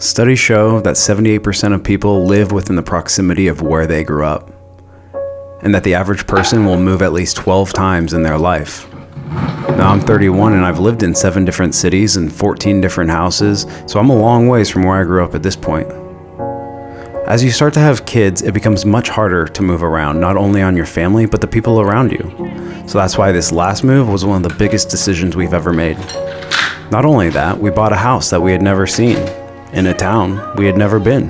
Studies show that 78% of people live within the proximity of where they grew up, and that the average person will move at least 12 times in their life. Now I'm 31 and I've lived in 7 different cities and 14 different houses, so I'm a long ways from where I grew up at this point. As you start to have kids, it becomes much harder to move around, not only on your family, but the people around you. So that's why this last move was one of the biggest decisions we've ever made. Not only that, we bought a house that we had never seen, in a town we had never been.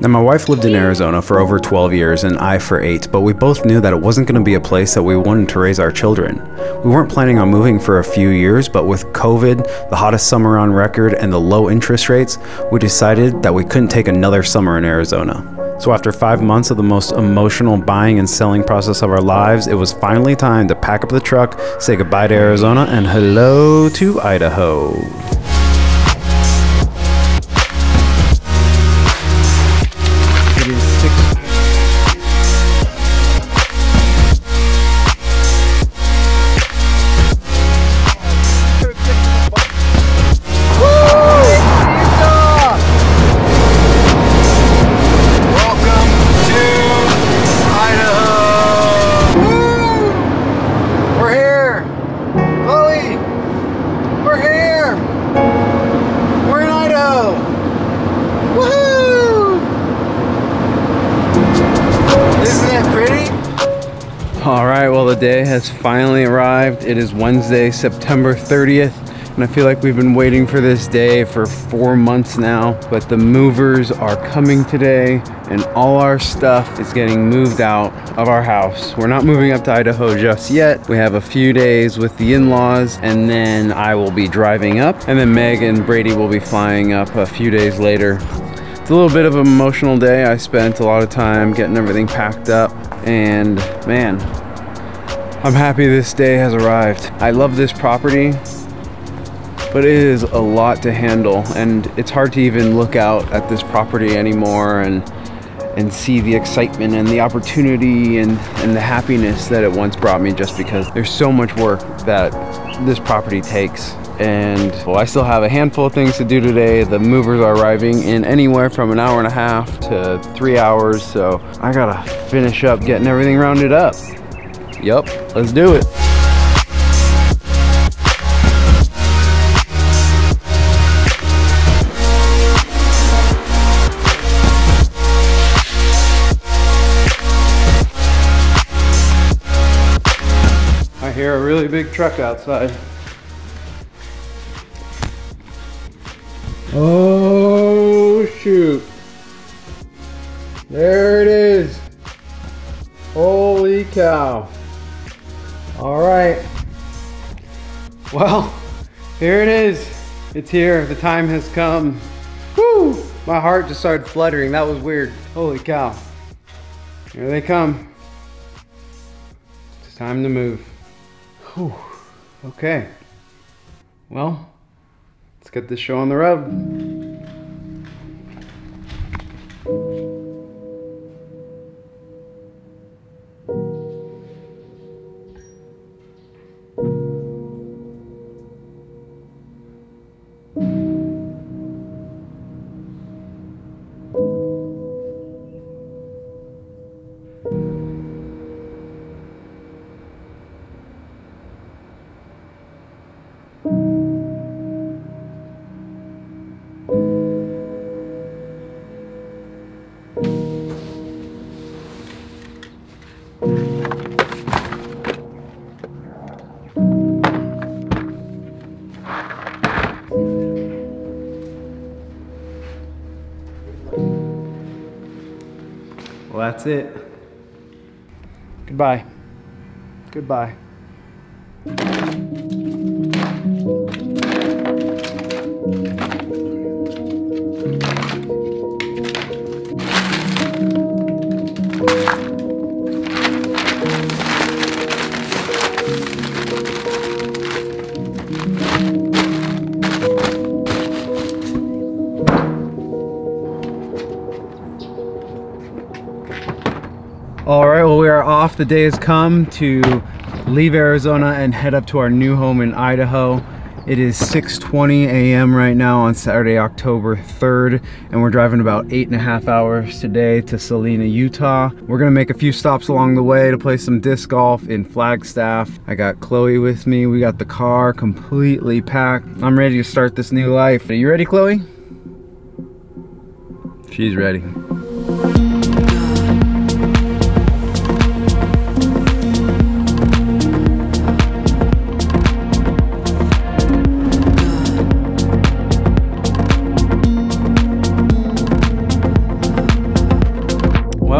Now my wife lived in Arizona for over 12 years and I for 8, but we both knew that it wasn't going to be a place that we wanted to raise our children. We weren't planning on moving for a few years, but with COVID, the hottest summer on record, and the low interest rates, we decided that we couldn't take another summer in Arizona. So after 5 months of the most emotional buying and selling process of our lives, it was finally time to pack up the truck, say goodbye to Arizona, and hello to Idaho. The day has finally arrived. It is Wednesday, September 30th, and I feel like we've been waiting for this day for 4 months now, but the movers are coming today and all our stuff is getting moved out of our house. We're not moving up to Idaho just yet. We have a few days with the in-laws, and then I will be driving up, and then Meg and Brady will be flying up a few days later. It's a little bit of an emotional day. I spent a lot of time getting everything packed up, and man, I'm happy this day has arrived. I love this property, but it is a lot to handle, and it's hard to even look out at this property anymore and see the excitement and the opportunity and the happiness that it once brought me, just because there's so much work that this property takes. And well, I still have a handful of things to do today. The movers are arriving in anywhere from an hour and a half to 3 hours, so I gotta finish up getting everything rounded up. Yep, let's do it. I hear a really big truck outside. Oh, shoot. There it is. Holy cow. All right, well, here it is. It's here, the time has come. Woo! My heart just started fluttering, that was weird. Holy cow. Here they come. It's time to move. Whew. Okay. Well, let's get this show on the road. Well, that's it. Goodbye. Goodbye. Alright, well, we are off. The day has come to leave Arizona and head up to our new home in Idaho. It is 6:20 a.m. right now on Saturday, October 3rd, and we're driving about 8.5 hours today to Salina, Utah. We're gonna make a few stops along the way to play some disc golf in Flagstaff. I got Chloe with me. We got the car completely packed. I'm ready to start this new life. Are you ready, Chloe? She's ready.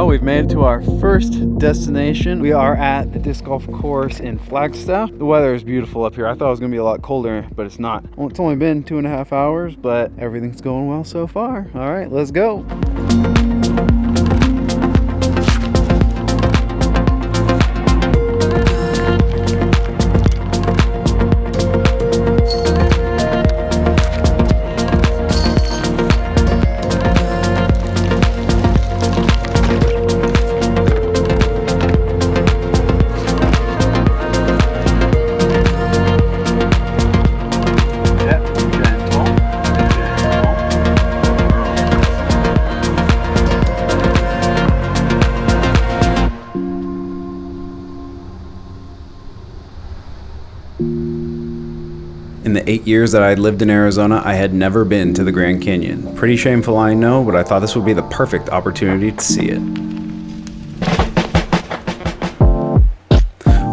We've made it to our first destination. We are at the disc golf course in Flagstaff. The weather is beautiful up here. I thought it was gonna be a lot colder, but it's not. Well, it's only been 2.5 hours, but everything's going well so far. All right, let's go. In the 8 years that I lived in Arizona, I had never been to the Grand Canyon. Pretty shameful, I know, but I thought this would be the perfect opportunity to see it.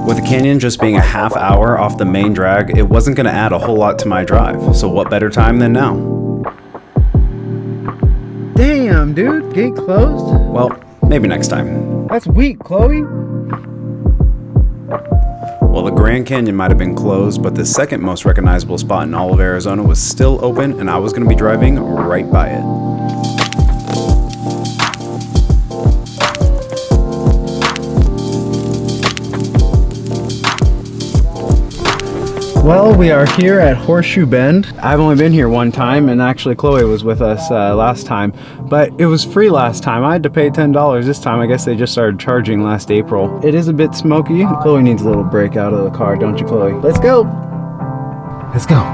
With the canyon just being a half hour off the main drag, it wasn't going to add a whole lot to my drive, so what better time than now? Damn, dude, gate closed? Well, maybe next time. That's weak, Chloe. Well, the Grand Canyon might have been closed, but the second most recognizable spot in all of Arizona was still open, and I was going to be driving right by it. Well, we are here at Horseshoe Bend. I've only been here one time, and actually Chloe was with us last time, but it was free last time. I had to pay $10 this time. I guess they just started charging last April. It is a bit smoky. Chloe needs a little break out of the car, don't you, Chloe? Let's go. Let's go.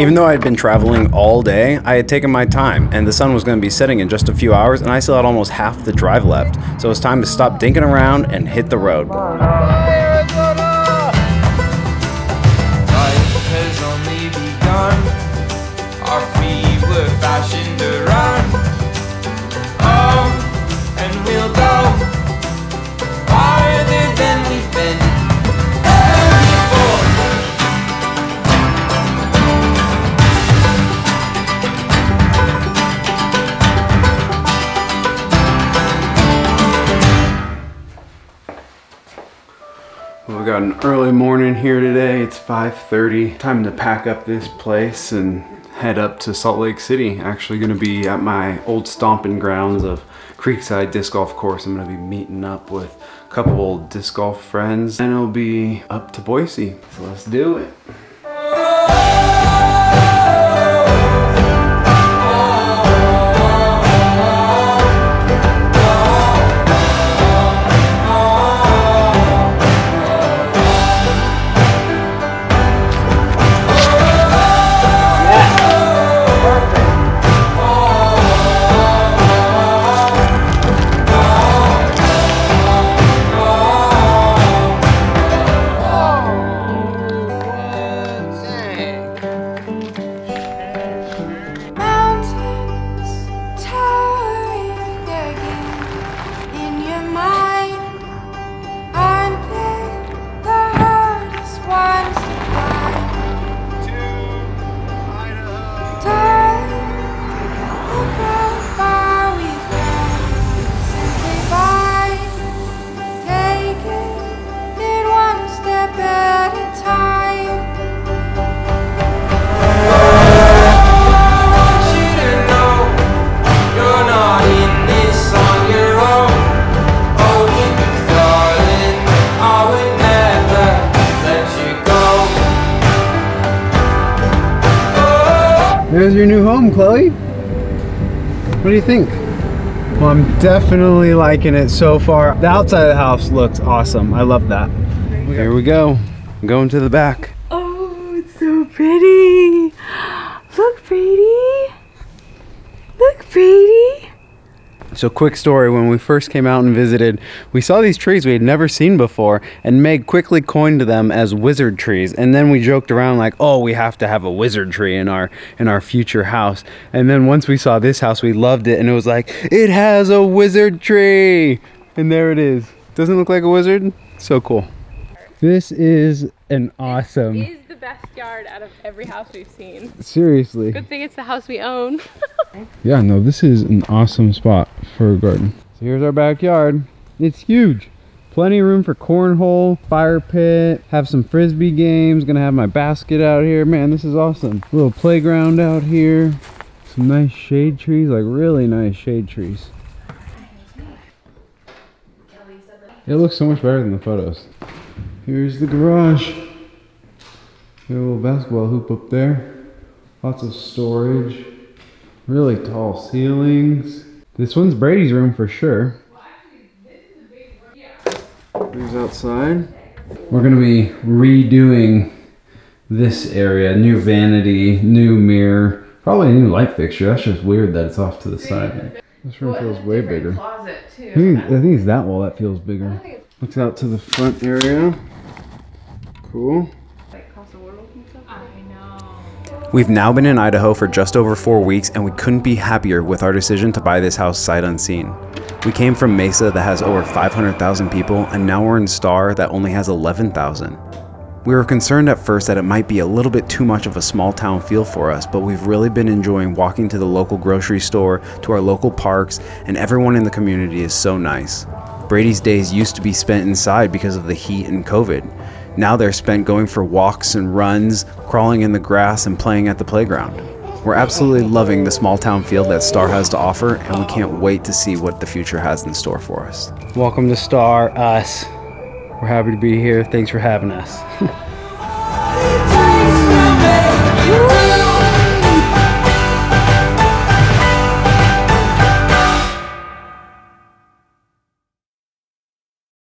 Even though I had been traveling all day, I had taken my time, and the sun was going to be setting in just a few hours, and I still had almost half the drive left. So it was time to stop dinking around and hit the road. We got an early morning here today. It's 5:30. Time to pack up this place and head up to Salt Lake City. Actually gonna be at my old stomping grounds of Creekside Disc Golf Course. I'm gonna be meeting up with a couple old disc golf friends, and it'll be up to Boise. So let's do it. There's your new home, Chloe. What do you think? Well, I'm definitely liking it so far. The outside of the house looks awesome. I love that. Here we go. I'm going to the back. Oh, it's so pretty. Look, Brady. Look, Brady. So quick story, when we first came out and visited, we saw these trees we had never seen before, and Meg quickly coined them as wizard trees. And then we joked around like, oh, we have to have a wizard tree in our future house. And then once we saw this house, we loved it, and it was like, it has a wizard tree. And there it is. Doesn't look like a wizard? So cool. This is an awesome... It is the best yard out of every house we've seen. Seriously. Good thing it's the house we own. Yeah, no, this is an awesome spot for a garden. So here's our backyard. It's huge. Plenty of room for cornhole, fire pit, have some frisbee games. Gonna have my basket out here. Man, this is awesome. A little playground out here. Some nice shade trees, like really nice shade trees. It looks so much better than the photos. Here's the garage. Got a little basketball hoop up there. Lots of storage. Really tall ceilings. This one's Brady's room for sure. Here's outside. We're gonna be redoing this area. New vanity, new mirror, probably a new light fixture. That's just weird that it's off to the side. This room feels way bigger. I think it's that wall that feels bigger. Looks out to the front area. Cool. We've now been in Idaho for just over 4 weeks, and we couldn't be happier with our decision to buy this house sight unseen. We came from Mesa that has over 500,000 people, and now we're in Star that only has 11,000. We were concerned at first that it might be a little bit too much of a small town feel for us, but we've really been enjoying walking to the local grocery store, to our local parks, and everyone in the community is so nice. Brady's days used to be spent inside because of the heat and COVID. Now they're spent going for walks and runs, crawling in the grass, and playing at the playground. We're absolutely loving the small town feel that Star has to offer, and we can't wait to see what the future has in store for us. Welcome to Star, us. We're happy to be here. Thanks for having us.